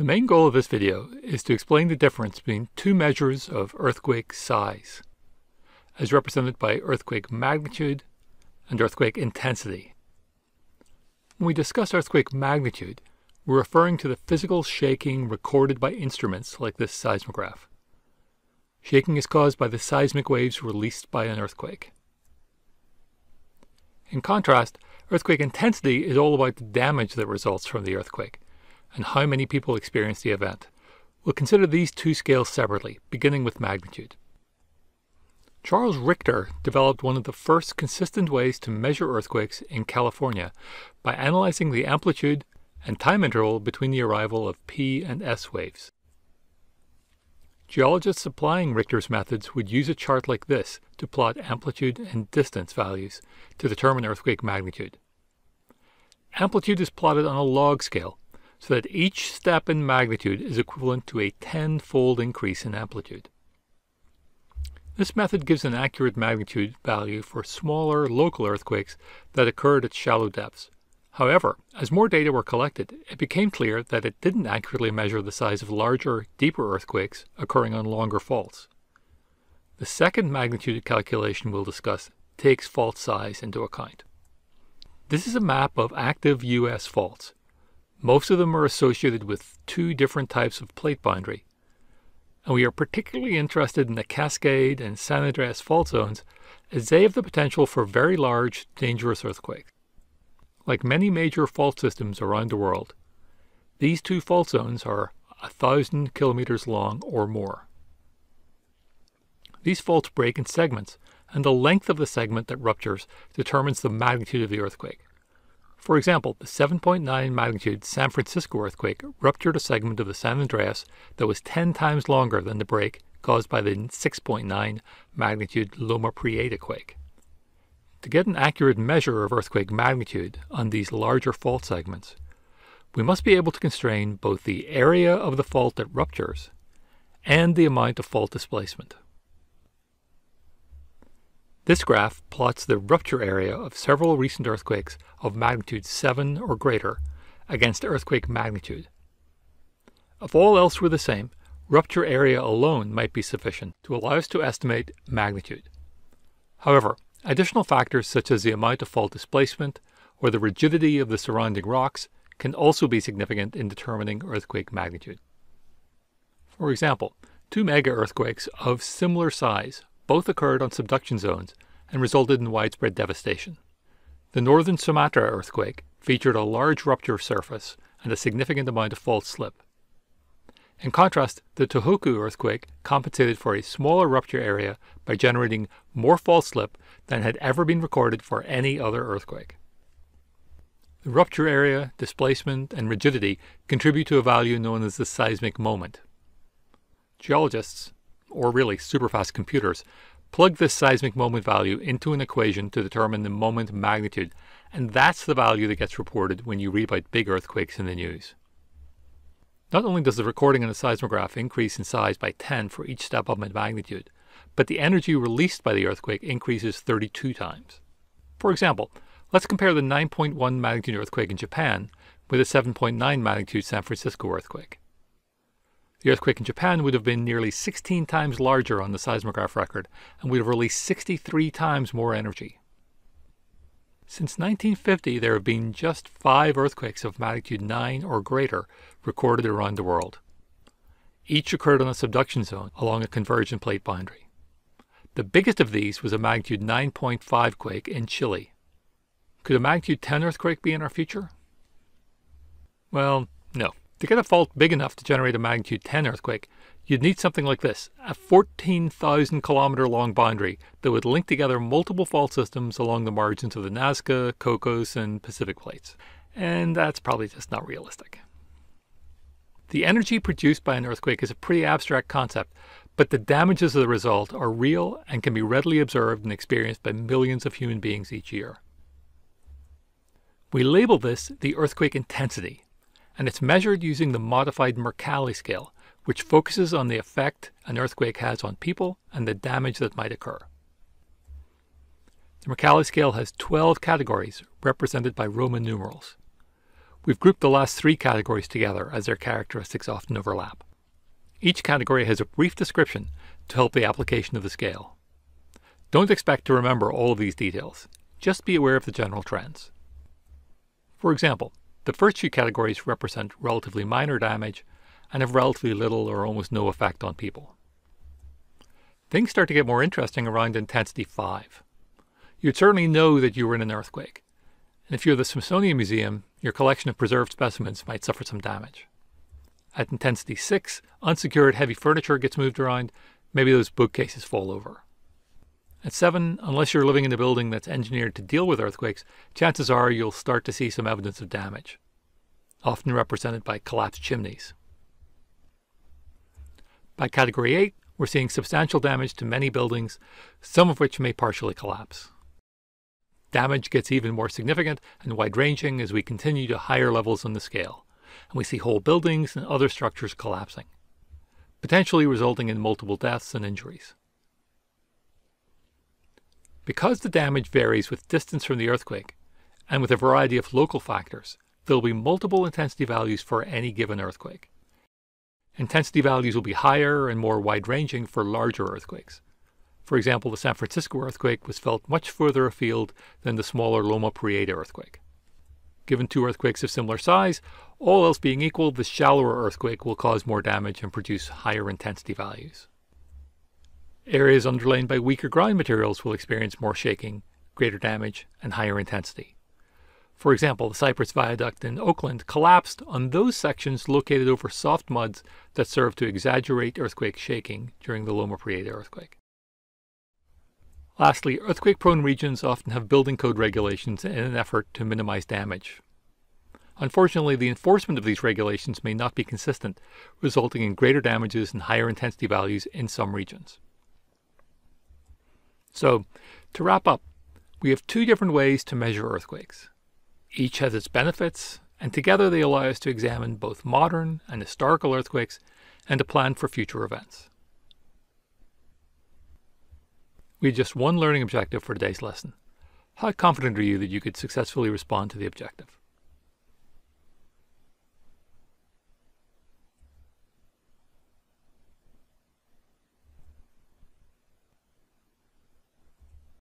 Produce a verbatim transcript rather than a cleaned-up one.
The main goal of this video is to explain the difference between two measures of earthquake size, as represented by earthquake magnitude and earthquake intensity. When we discuss earthquake magnitude, we're referring to the physical shaking recorded by instruments like this seismograph. Shaking is caused by the seismic waves released by an earthquake. In contrast, earthquake intensity is all about the damage that results from the earthquake and how many people experience the event. We'll consider these two scales separately, beginning with magnitude. Charles Richter developed one of the first consistent ways to measure earthquakes in California by analyzing the amplitude and time interval between the arrival of P and S waves. Geologists applying Richter's methods would use a chart like this to plot amplitude and distance values to determine earthquake magnitude. Amplitude is plotted on a log scale so that each step in magnitude is equivalent to a ten-fold increase in amplitude. This method gives an accurate magnitude value for smaller local earthquakes that occurred at shallow depths. However, as more data were collected, it became clear that it didn't accurately measure the size of larger, deeper earthquakes occurring on longer faults. The second magnitude calculation we'll discuss takes fault size into account. This is a map of active U S faults. Most of them are associated with two different types of plate boundary, and we are particularly interested in the Cascade and San Andreas fault zones as they have the potential for very large, dangerous earthquakes. Like many major fault systems around the world, these two fault zones are one thousand kilometers long or more. These faults break in segments, and the length of the segment that ruptures determines the magnitude of the earthquake. For example, the seven point nine magnitude San Francisco earthquake ruptured a segment of the San Andreas that was ten times longer than the break caused by the six point nine magnitude Loma Prieta quake. To get an accurate measure of earthquake magnitude on these larger fault segments, we must be able to constrain both the area of the fault that ruptures and the amount of fault displacement. This graph plots the rupture area of several recent earthquakes of magnitude seven or greater against earthquake magnitude. If all else were the same, rupture area alone might be sufficient to allow us to estimate magnitude. However, additional factors such as the amount of fault displacement or the rigidity of the surrounding rocks can also be significant in determining earthquake magnitude. For example, two mega earthquakes of similar size both occurred on subduction zones and resulted in widespread devastation. The northern Sumatra earthquake featured a large rupture surface and a significant amount of fault slip. In contrast, the Tohoku earthquake compensated for a smaller rupture area by generating more fault slip than had ever been recorded for any other earthquake. The rupture area, displacement, and rigidity contribute to a value known as the seismic moment. Geologists, or really superfast computers, plug this seismic moment value into an equation to determine the moment magnitude, and that's the value that gets reported when you read about big earthquakes in the news. Not only does the recording on a seismograph increase in size by ten for each step up in magnitude, but the energy released by the earthquake increases thirty-two times. For example, let's compare the nine point one magnitude earthquake in Japan with a seven point nine magnitude San Francisco earthquake. The earthquake in Japan would have been nearly sixteen times larger on the seismograph record and would have released sixty-three times more energy. Since nineteen fifty, there have been just five earthquakes of magnitude nine or greater recorded around the world. Each occurred on a subduction zone along a convergent plate boundary. The biggest of these was a magnitude nine point five quake in Chile. Could a magnitude ten earthquake be in our future? Well, no. To get a fault big enough to generate a magnitude ten earthquake, you'd need something like this, a fourteen thousand kilometer long boundary that would link together multiple fault systems along the margins of the Nazca, Cocos, and Pacific plates. And that's probably just not realistic. The energy produced by an earthquake is a pretty abstract concept, but the damages of the result are real and can be readily observed and experienced by millions of human beings each year. We label this the earthquake intensity, and it's measured using the Modified Mercalli scale, which focuses on the effect an earthquake has on people and the damage that might occur. The Mercalli scale has twelve categories represented by Roman numerals. We've grouped the last three categories together as their characteristics often overlap. Each category has a brief description to help the application of the scale. Don't expect to remember all of these details, just be aware of the general trends. For example, the first two categories represent relatively minor damage and have relatively little or almost no effect on people. Things start to get more interesting around intensity five. You'd certainly know that you were in an earthquake, and if you're the Smithsonian Museum, your collection of preserved specimens might suffer some damage. At intensity six, unsecured heavy furniture gets moved around, maybe those bookcases fall over. At seven, unless you're living in a building that's engineered to deal with earthquakes, chances are you'll start to see some evidence of damage, often represented by collapsed chimneys. By category eight, we're seeing substantial damage to many buildings, some of which may partially collapse. Damage gets even more significant and wide-ranging as we continue to higher levels on the scale, and we see whole buildings and other structures collapsing, potentially resulting in multiple deaths and injuries. Because the damage varies with distance from the earthquake and with a variety of local factors, there will be multiple intensity values for any given earthquake. Intensity values will be higher and more wide-ranging for larger earthquakes. For example, the San Francisco earthquake was felt much further afield than the smaller Loma Prieta earthquake. Given two earthquakes of similar size, all else being equal, the shallower earthquake will cause more damage and produce higher intensity values. Areas underlain by weaker ground materials will experience more shaking, greater damage, and higher intensity. For example, the Cypress Viaduct in Oakland collapsed on those sections located over soft muds that served to exaggerate earthquake shaking during the Loma Prieta earthquake. Lastly, earthquake-prone regions often have building code regulations in an effort to minimize damage. Unfortunately, the enforcement of these regulations may not be consistent, resulting in greater damages and higher intensity values in some regions. So, to wrap up, we have two different ways to measure earthquakes. Each has its benefits, and together they allow us to examine both modern and historical earthquakes and to plan for future events. We had just one learning objective for today's lesson. How confident are you that you could successfully respond to the objective?